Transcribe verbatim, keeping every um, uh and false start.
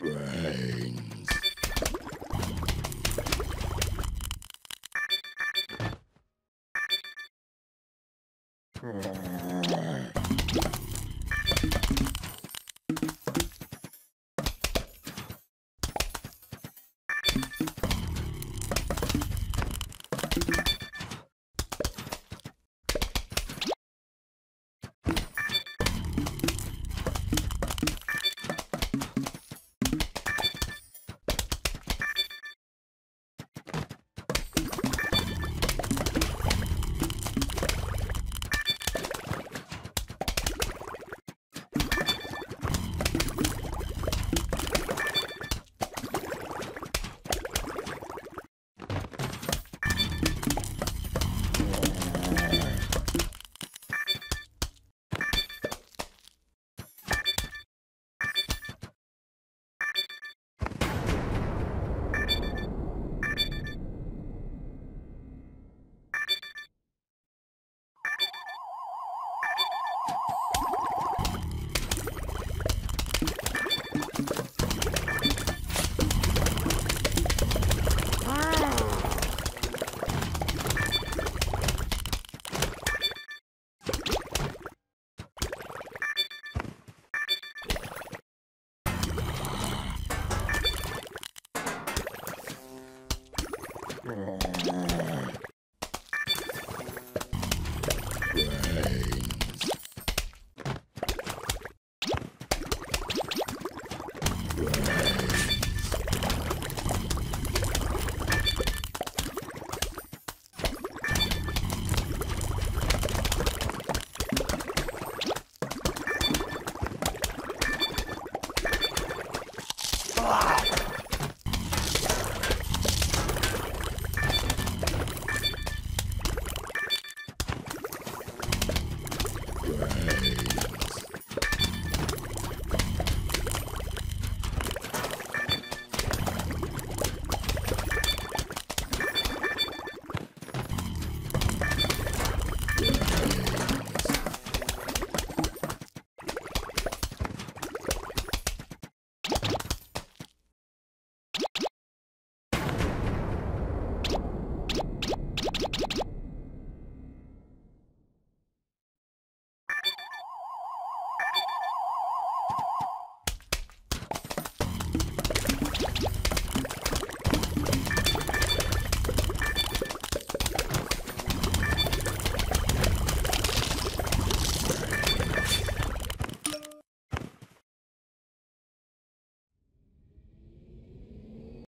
brains.